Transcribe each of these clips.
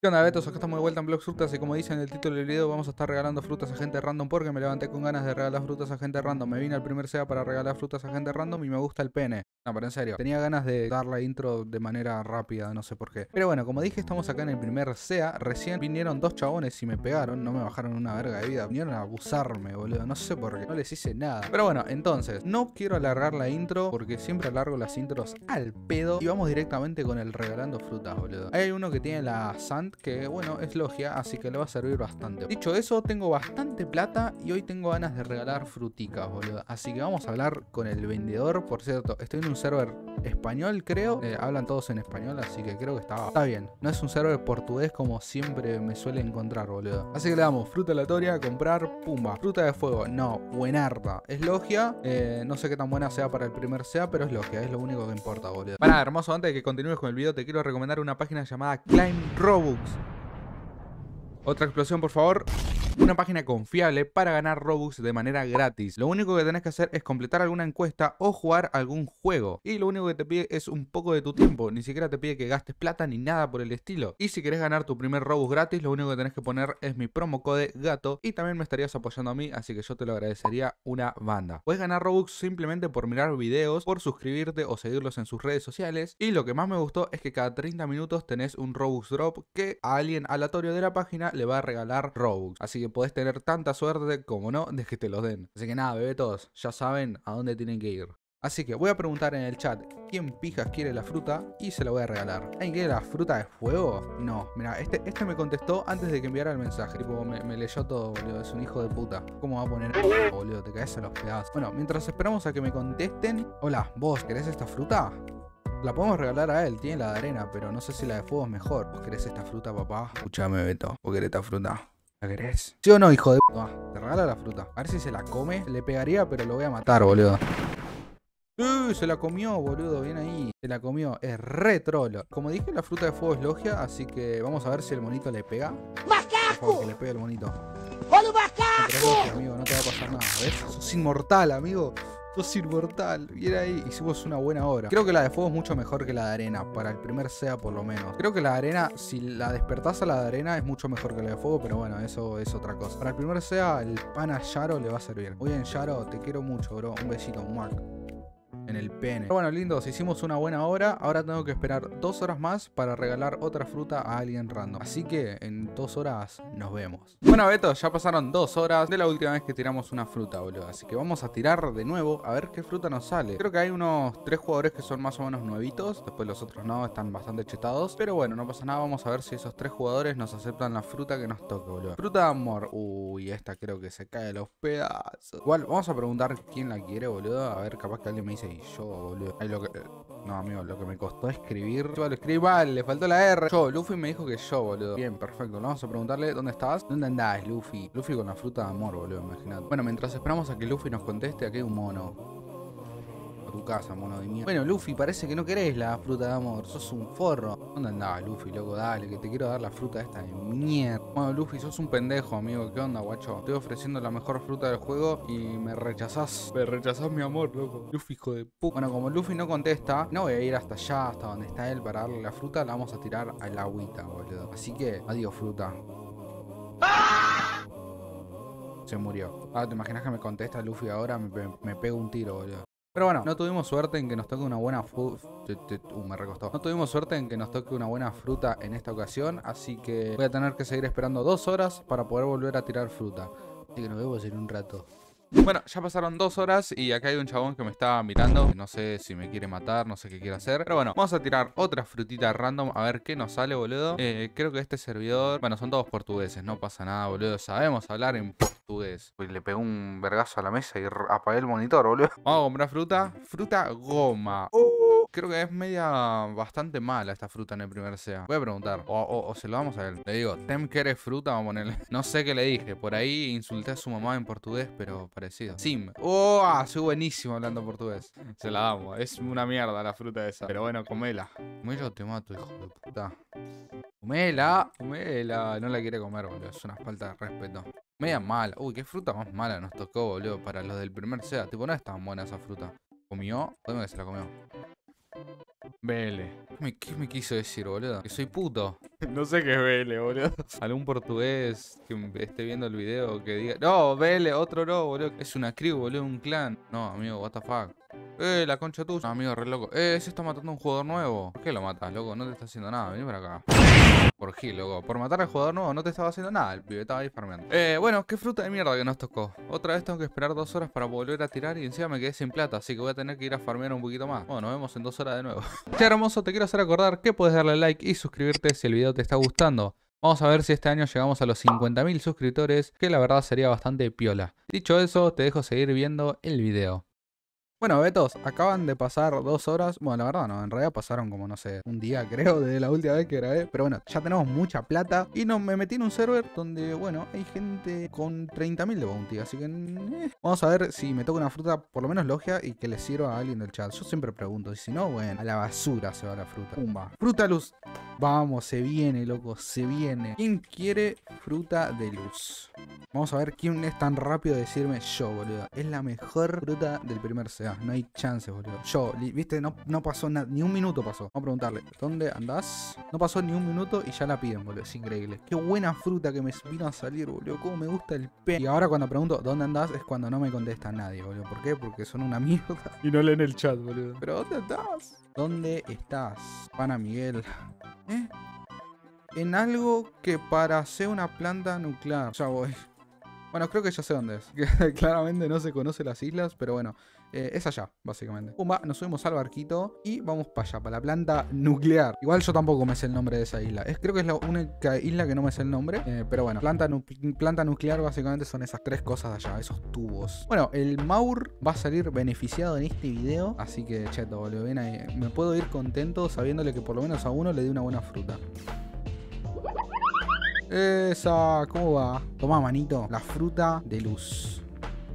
¿Qué onda, betos? Acá estamos de vuelta en Blox Fruits y como dice en el título del video vamos a estar regalando frutas a gente random porque me levanté con ganas de regalar frutas a gente random. Me vine al primer SEA para regalar frutas a gente random y me gusta el pene. No, pero en serio, tenía ganas de dar la intro de manera rápida, no sé por qué. Pero bueno, como dije, estamos acá en el primer SEA. Recién vinieron dos chabones y me pegaron, no me bajaron una verga de vida. Vinieron a abusarme, boludo, no sé por qué, no les hice nada. Pero bueno, entonces, no quiero alargar la intro porque siempre alargo las intros al pedo. Y vamos directamente con el regalando frutas, boludo. Hay uno que tiene la Sand, que bueno, es logia, así que le va a servir bastante. Dicho eso, tengo bastante plata y hoy tengo ganas de regalar fruticas, boludo. Así que vamos a hablar con el vendedor. Por cierto, estoy en un server español, creo. Hablan todos en español, así que creo que está bien. No es un server portugués como siempre me suele encontrar, boludo. Así que le damos fruta aleatoria, comprar, pumba. Fruta de fuego, no, buenarda. Es logia, no sé qué tan buena sea para el primer SEA, pero es logia, es lo único que importa, boludo. Pará, hermoso, antes de que continúes con el video, te quiero recomendar una página llamada ClaimRBX. Otra explosión, por favor. Una página confiable para ganar Robux de manera gratis. Lo único que tenés que hacer es completar alguna encuesta o jugar algún juego. Y lo único que te pide es un poco de tu tiempo. Ni siquiera te pide que gastes plata ni nada por el estilo. Y si querés ganar tu primer Robux gratis, lo único que tenés que poner es mi promo code GATO. Y también me estarías apoyando a mí, así que yo te lo agradecería una banda. Puedes ganar Robux simplemente por mirar videos, por suscribirte o seguirlos en sus redes sociales. Y lo que más me gustó es que cada 30 minutos tenés un Robux Drop que a alguien aleatorio de la página le va a regalar Robux. Así que podés tener tanta suerte como no de que te los den. Así que nada, bebetos, ya saben a dónde tienen que ir. Así que voy a preguntar en el chat quién pijas quiere la fruta y se la voy a regalar. ¿Alguien quiere la fruta de fuego? No, mira, este me contestó antes de que enviara el mensaje. Tipo, me leyó todo, boludo, es un hijo de puta. ¿Cómo va a poner? Oh, boludo, te caes a los pedazos. Bueno, mientras esperamos a que me contesten. Hola, ¿vos querés esta fruta? La podemos regalar a él, tiene la de arena, pero no sé si la de fuego es mejor. ¿Vos querés esta fruta, papá? Escuchame, Beto, ¿vos querés esta fruta? ¿La querés? ¿Sí o no, hijo de puta? Te regala la fruta. A ver si se la come. Le pegaría, pero lo voy a matar, boludo. ¡Uy! Se la comió, boludo. Bien ahí. Se la comió. Es re trolo. Como dije, la fruta de fuego es logia, así que vamos a ver si el monito le pega. ¡Por favor, que le pegue el monito! ¡Boludo, bastardo! Amigo, no te va a pasar nada, ¿ves? Sos inmortal, amigo. Sos inmortal, bien ahí, hicimos una buena obra. Creo que la de fuego es mucho mejor que la de arena. Para el primer SEA por lo menos. Creo que la de arena, si la despertás a la de arena, es mucho mejor que la de fuego, pero bueno, eso es otra cosa. Para el primer SEA, el pana Yaro le va a servir. Muy bien, Yaro, te quiero mucho, bro. Un besito, muac. En el pene. Pero bueno, lindos, hicimos una buena obra. Ahora tengo que esperar 2 horas más para regalar otra fruta a alguien random. Así que en 2 horas nos vemos. Bueno, betos, ya pasaron 2 horas de la última vez que tiramos una fruta, boludo. Así que vamos a tirar de nuevo a ver qué fruta nos sale. Creo que hay unos 3 jugadores que son más o menos nuevitos. Después los otros no, están bastante chetados. Pero bueno, no pasa nada. Vamos a ver si esos 3 jugadores nos aceptan la fruta que nos toque, boludo. Fruta de amor. Uy, esta creo que se cae de los pedazos. Igual, vamos a preguntar quién la quiere, boludo. A ver, capaz que alguien me dice... Yo, boludo. Ay, no, amigo, lo que me costó escribir. Yo lo escribí mal, le faltó la R. Yo, Luffy me dijo que yo, boludo. Bien, perfecto. Vamos a preguntarle, ¿dónde estás? ¿Dónde andás, Luffy? Luffy con la fruta de amor, boludo, imagínate. Bueno, mientras esperamos a que Luffy nos conteste, aquí hay un mono. A tu casa, mono de mierda. Bueno, Luffy, parece que no querés la fruta de amor. Sos un forro. ¿Dónde andás, Luffy, loco? Dale, que te quiero dar la fruta esta de mierda. Bueno, Luffy, sos un pendejo, amigo. ¿Qué onda, guacho? Estoy ofreciendo la mejor fruta del juego y me rechazás. Me rechazás, mi amor, loco. Luffy, hijo de puta. Bueno, como Luffy no contesta, no voy a ir hasta allá, hasta donde está él, para darle la fruta. La vamos a tirar al agüita, boludo. Así que, adiós, fruta. Se murió. Ah, ¿te imaginas que me contesta Luffy ahora? Me pego un tiro, boludo. Pero bueno, no tuvimos suerte en que nos toque una buena fruta. Me recostó. No tuvimos suerte en que nos toque una buena fruta en esta ocasión. Así que voy a tener que seguir esperando 2 horas para poder volver a tirar fruta. Así que nos vemos en un rato. Bueno, ya pasaron 2 horas y acá hay un chabón que me está mirando. No sé si me quiere matar, no sé qué quiere hacer. Pero bueno, vamos a tirar otra frutita random a ver qué nos sale, boludo. Creo que este servidor... Bueno, son todos portugueses, no pasa nada, boludo. Sabemos hablar en portugués. Uy, le pegó un vergazo a la mesa y apagué el monitor, boludo. Vamos a comprar fruta. Fruta goma. Creo que es media bastante mala esta fruta en el primer SEA. Voy a preguntar. O se lo damos a él. Le digo, ¿tem que eres fruta? Vamos a ponerle. No sé qué le dije. Por ahí insulté a su mamá en portugués, pero parecido. Sim. ¡Oh! Soy buenísimo hablando portugués. Se la damos. Es una mierda la fruta esa. Pero bueno, comela. Comela o te mato, hijo de puta. Comela. Comela. No la quiere comer, boludo. Es una falta de respeto. Media mala. Uy, qué fruta más mala nos tocó, boludo. Para los del primer SEA. Tipo, no es tan buena esa fruta. ¿Comió? ¿Dónde que se la comió? BL. ¿Qué me quiso decir, boludo? Que soy puto. No sé qué es BL, boludo. Algún portugués que esté viendo el video que diga, no, BL, otro no, boludo. Es una crew, boludo, un clan. No, amigo, what the fuck. La concha tuya. No, amigo, re loco. Ese está matando a un jugador nuevo. ¿Por qué lo matas, loco? No te está haciendo nada. Vení para acá. Por Gil, loco. Por matar al jugador nuevo no te estaba haciendo nada. El pibe estaba ahí farmeando. Bueno, qué fruta de mierda que nos tocó. Otra vez tengo que esperar 2 horas para volver a tirar y encima me quedé sin plata. Así que voy a tener que ir a farmear un poquito más. Bueno, nos vemos en 2 horas de nuevo. Che, hermoso, te quiero hacer acordar que puedes darle like y suscribirte si el video te está gustando. Vamos a ver si este año llegamos a los 50.000 suscriptores, que la verdad sería bastante piola. Dicho eso, te dejo seguir viendo el video. Bueno, Betos, acaban de pasar 2 horas. Bueno, la verdad no, en realidad pasaron como, no sé, un día creo, desde la última vez que grabé. Pero bueno, ya tenemos mucha plata. Y me metí en un server donde, bueno, hay gente con 30.000 de bounty. Así que, vamos a ver si me toca una fruta, por lo menos logia, y que le sirva a alguien del chat. Yo siempre pregunto, y si no, bueno, a la basura se va la fruta. Pumba, fruta luz. Vamos, se viene, loco, se viene. ¿Quién quiere fruta de luz? Vamos a ver quién es tan rápido de decirme yo, boludo. Es la mejor fruta del primer set. No hay chance, boludo. Yo, viste, no pasó nada, ni un minuto pasó. Vamos a preguntarle, ¿dónde andás? No pasó ni un minuto y ya la piden, boludo. Es increíble. Qué buena fruta que me vino a salir, boludo. Cómo me gusta el pe. Y ahora cuando pregunto, ¿dónde andás? Es cuando no me contesta nadie, boludo. ¿Por qué? Porque son una mierda. Y no leen el chat, boludo. ¿Pero dónde andás? ¿Dónde estás? Pana Miguel. En algo que para ser una planta nuclear. Ya voy. Bueno, creo que ya sé dónde es. Claramente no se conoce las islas, pero bueno. Es allá, básicamente. Pumba, nos subimos al barquito y vamos para allá, para la planta nuclear. Igual yo tampoco me sé el nombre de esa isla. Creo que es la única isla que no me sé el nombre. Pero bueno, planta nuclear básicamente son esas 3 cosas de allá, esos tubos. Bueno, el Maur va a salir beneficiado en este video. Así que, cheto, boludo, ven ahí. Me puedo ir contento sabiéndole que por lo menos a uno le di una buena fruta. Esa, ¿cómo va? Toma, manito, la fruta de luz.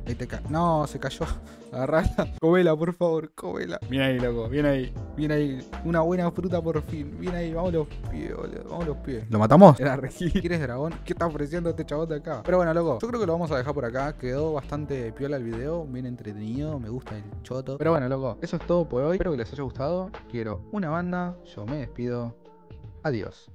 Ahí te cae. No, se cayó. Agarrala. Comela, por favor, comela. Bien ahí, loco, bien ahí. Bien ahí. Una buena fruta por fin. Bien ahí, vamos los pies, boludo. Vamos los pies. ¿Lo matamos? Era Regil. ¿Quieres dragón? ¿Qué está ofreciendo este chabón de acá? Pero bueno, loco, yo creo que lo vamos a dejar por acá. Quedó bastante piola el video. Bien entretenido. Me gusta el choto. Pero bueno, loco, eso es todo por hoy. Espero que les haya gustado. Quiero una banda. Yo me despido. Adiós.